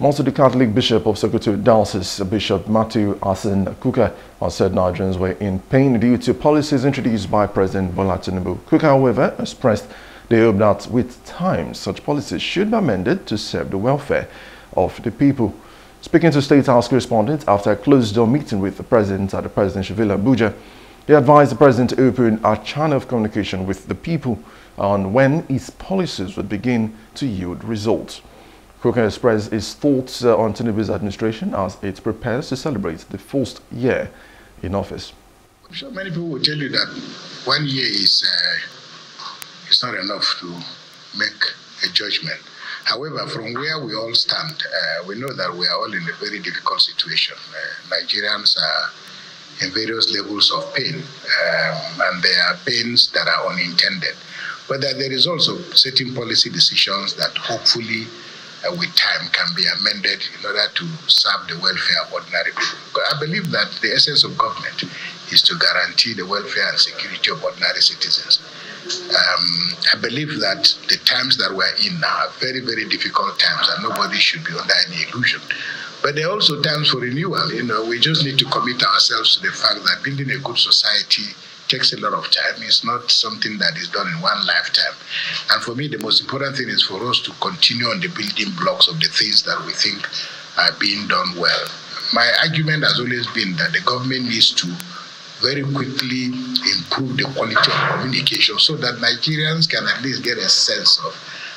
Most of the Catholic Bishop of Sokoto Diocese, Bishop Matthew Hassan Kukah, has said Nigerians were in pain due to policies introduced by President Bola Tinubu. Kukah, however, expressed the hope that with time such policies should be amended to serve the welfare of the people. Speaking to State House correspondents after a closed-door meeting with the President at the Presidential Villa Abuja, he advised the President to open a channel of communication with the people on when his policies would begin to yield results. Kukah expressed his thoughts on Tinubu's administration as it prepares to celebrate the first year in office. I'm sure many people will tell you that 1 year is not enough to make a judgment. However, from where we all stand, we know that we are all in a very difficult situation. Nigerians are in various levels of pain, and there are pains that are unintended. But there is also certain policy decisions that hopefully with time can be amended in order to serve the welfare of ordinary people. I believe that the essence of government is to guarantee the welfare and security of ordinary citizens. I believe that the times that we're in now are very, very difficult times, and nobody should be under any illusion. But there are also times for renewal. You know, we just need to commit ourselves to the fact that building a good society takes a lot of time. It's not something that is done in one lifetime. And for me, the most important thing is for us to continue on the building blocks of the things that we think are being done well. My argument has always been that the government needs to very quickly improve the quality of communication so that Nigerians can at least get a sense of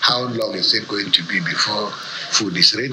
how long is it going to be before food is ready.